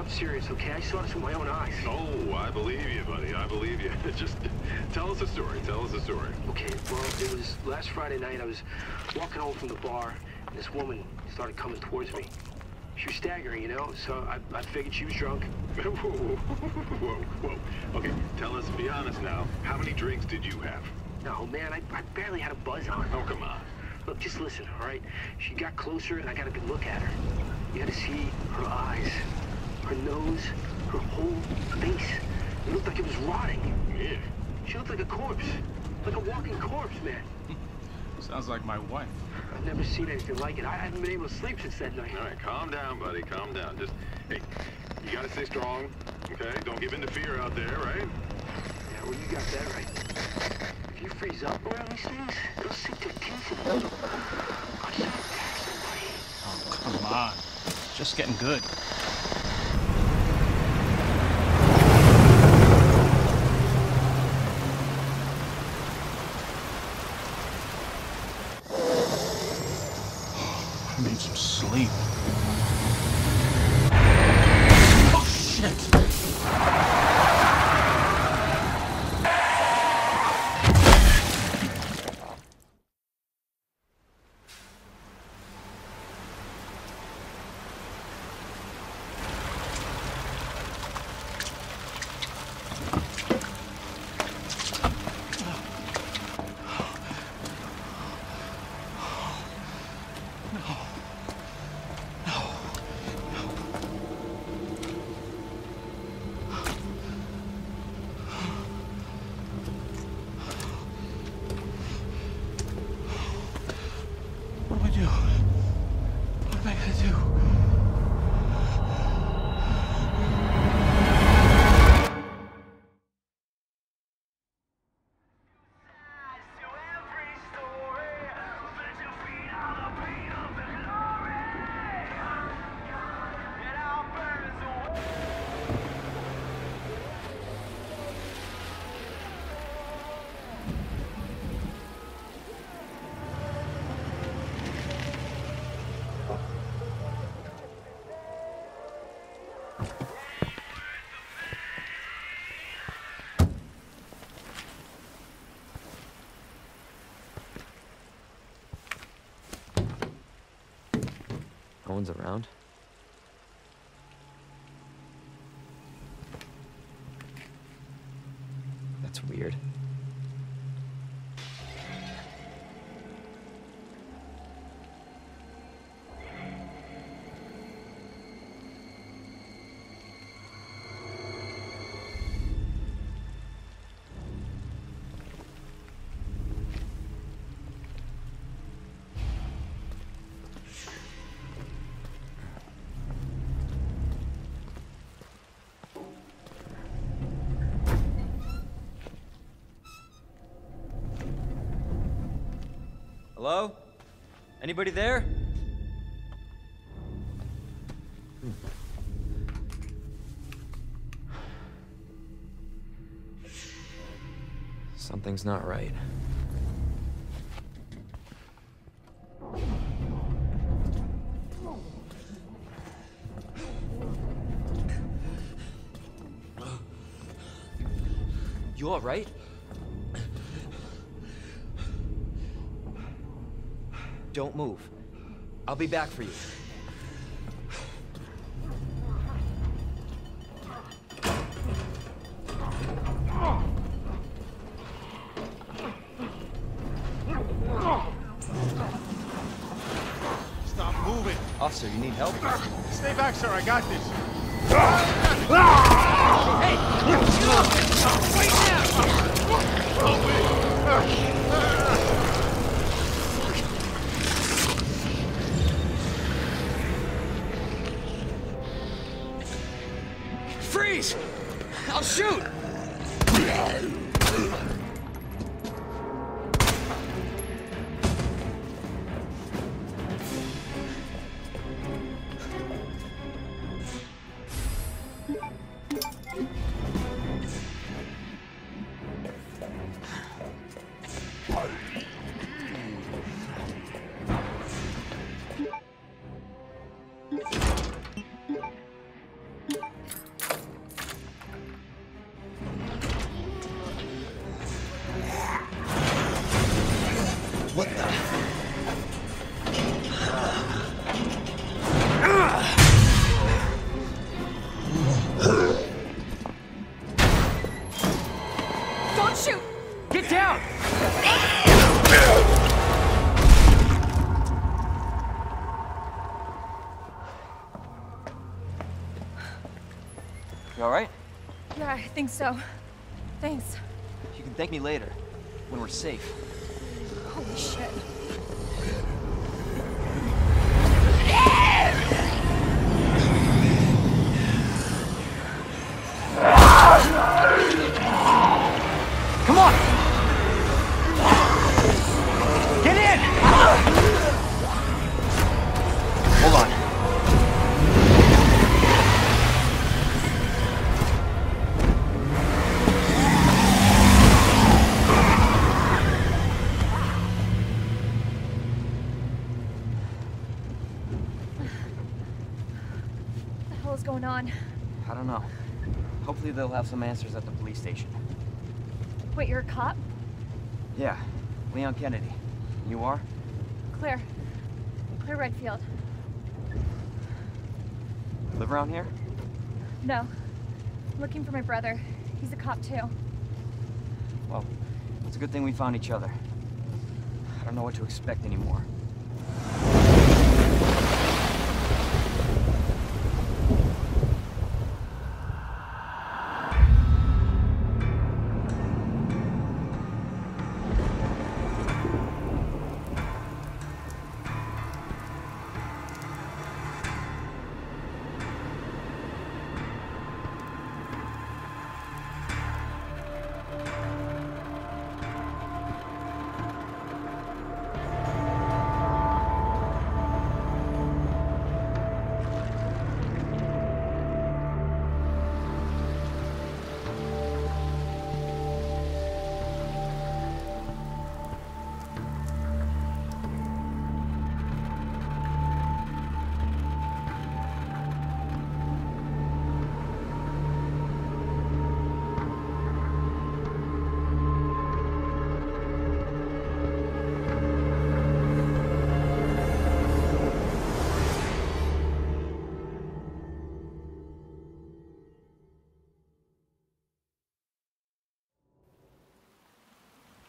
I'm serious, okay? I saw this with my own eyes. Oh, I believe you, buddy. I believe you. Just tell us a story. Tell us a story. Okay, well, it was last Friday night. I was walking home from the bar, and this woman started coming towards me. She was staggering, you know, so I figured she was drunk. Whoa. Okay, tell us, be honest now, how many drinks did you have? No, man, I barely had a buzz on. Oh, come on. Look, just listen, all right? She got closer, and I got a good look at her. You had to see her eyes, her nose, her whole face. It looked like it was rotting. Yeah. She looked like a corpse, like a walking corpse, man. Sounds like my wife. I've never seen anything like it. I haven't been able to sleep since that night. All right, calm down, buddy, calm down. Just, hey, you gotta stay strong, okay? Don't give in to fear out there, right? Yeah, well, you got that right. If you freeze up around these things, they'll sink their teeth in them. I'm just attack somebody. Oh, come on. It's just getting good. No one's around. That's weird. Hello? Anybody there? Something's not right. You all right? Don't move. I'll be back for you. Stop moving. Officer, you need help? Stay back, sir. I got this. Hey! Wait now! I'll shoot! Don't shoot! Get down! You all right? Yeah, I think so. Thanks. You can thank me later, when we're safe. Holy shit. Come on! Get in! Hold on. What the hell is going on? I don't know. Hopefully they'll have some answers at the police station. Wait, you're a cop? Yeah, Leon Kennedy. You are? Claire. Claire Redfield. Live around here? No. I'm looking for my brother. He's a cop too. Well, it's a good thing we found each other. I don't know what to expect anymore.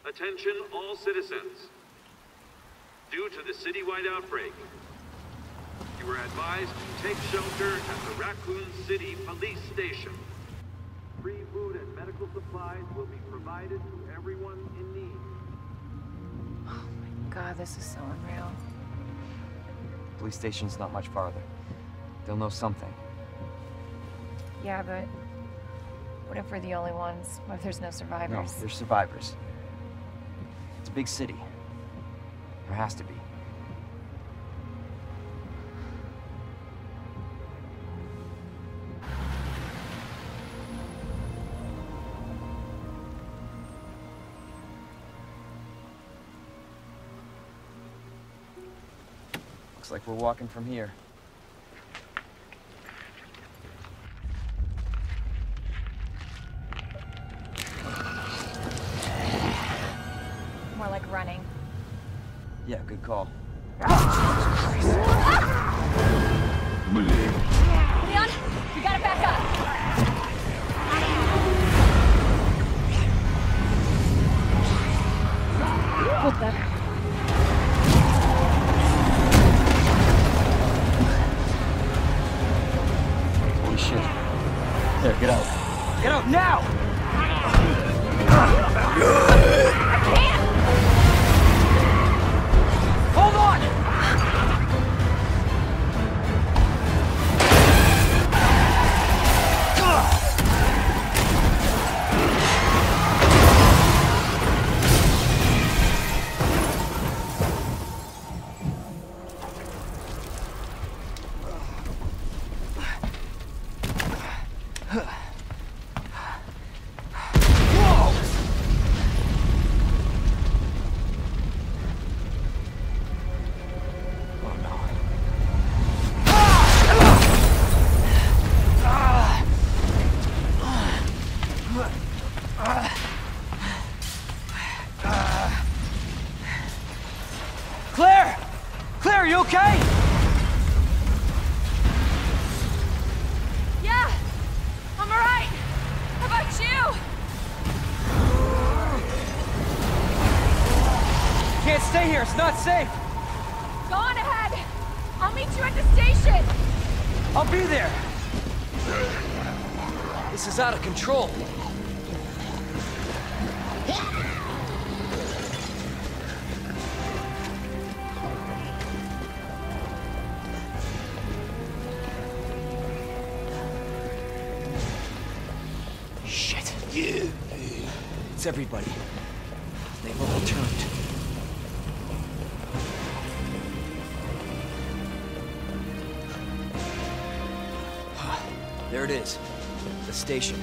Attention all citizens. Due to the citywide outbreak, you are advised to take shelter at the Raccoon City Police Station. Free food and medical supplies will be provided to everyone in need. Oh my God, this is so unreal. Police station's not much farther. They'll know something. Yeah, but what if we're the only ones? What if there's no survivors? No, there's survivors. It's a big city. There has to be. Looks like we're walking from here. Yeah, good call. Leon, we gotta back up. What the? Holy shit. There, get out. Get out now! I can't! Hold on! Yeah, I'm all right. How about you? here. It's not safe. Go on ahead. I'll meet you at the station. I'll be there. This is out of control. Shit. It's everybody. They've all turned. There it is. The station.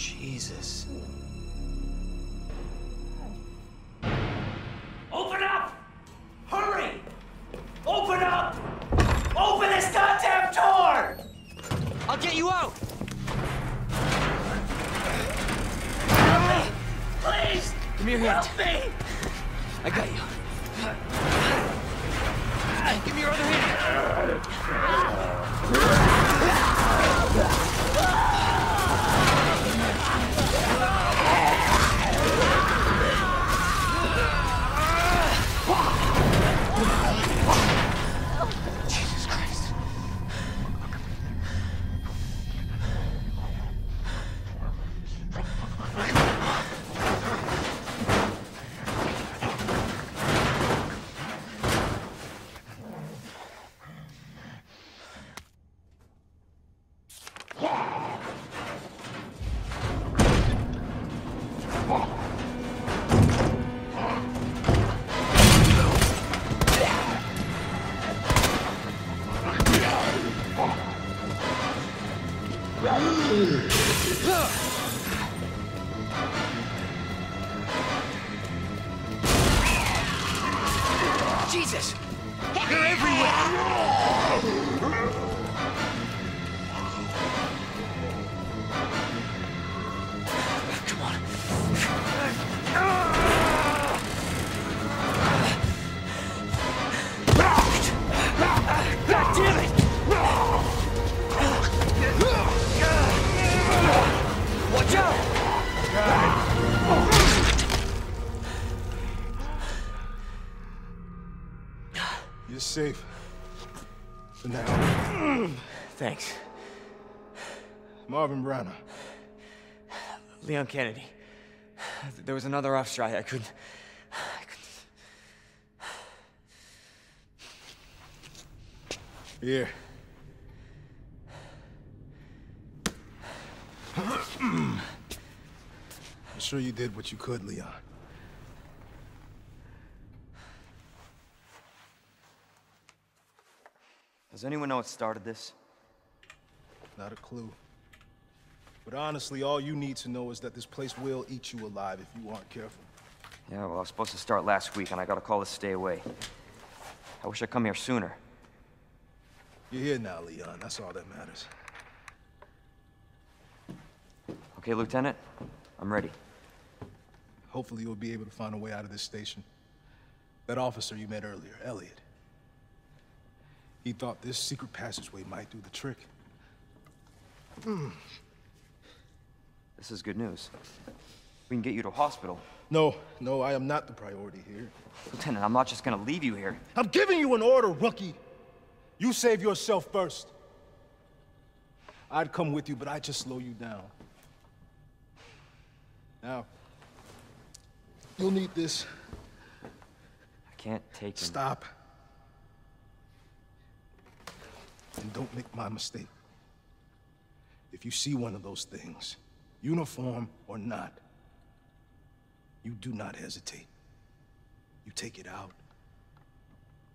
Jesus. Open up! Hurry! Open up! Open this goddamn door! I'll get you out! Help me! Please! Give me your hand. Help me! I got you. Give me your other hand. Jesus Christ. Jesus! They're everywhere! Come on. God damn it! Watch out! You're safe. For now. Thanks. Marvin Branagh. Leon Kennedy. There was another off strike. I couldn't. Here. I'm sure you did what you could, Leon. Does anyone know what started this? Not a clue. But honestly, all you need to know is that this place will eat you alive if you aren't careful. Yeah, well, I was supposed to start last week, and I got a call to stay away. I wish I'd come here sooner. You're here now, Leon. That's all that matters. Okay, Lieutenant. I'm ready. Hopefully you'll be able to find a way out of this station. That officer you met earlier, Elliot. He thought this secret passageway might do the trick. This is good news. We can get you to a hospital. No, I am not the priority here. Lieutenant, I'm not just gonna leave you here. I'm giving you an order, rookie. You save yourself first. I'd come with you, but I'd just slow you down. Now, you'll need this. I can't take it. Stop. And don't make my mistake. If you see one of those things, uniform or not, you do not hesitate. You take it out,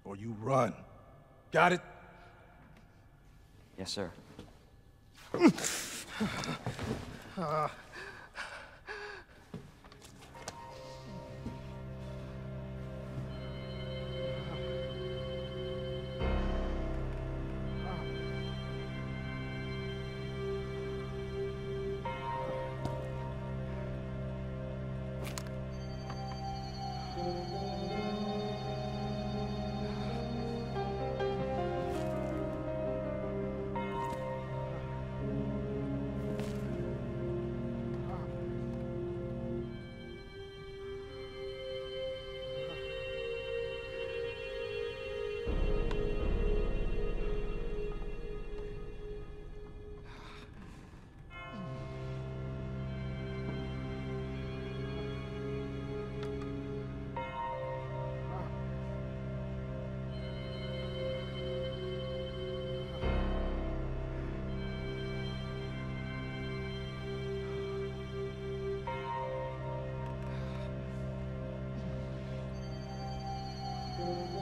or you run. Got it? Yes, sir.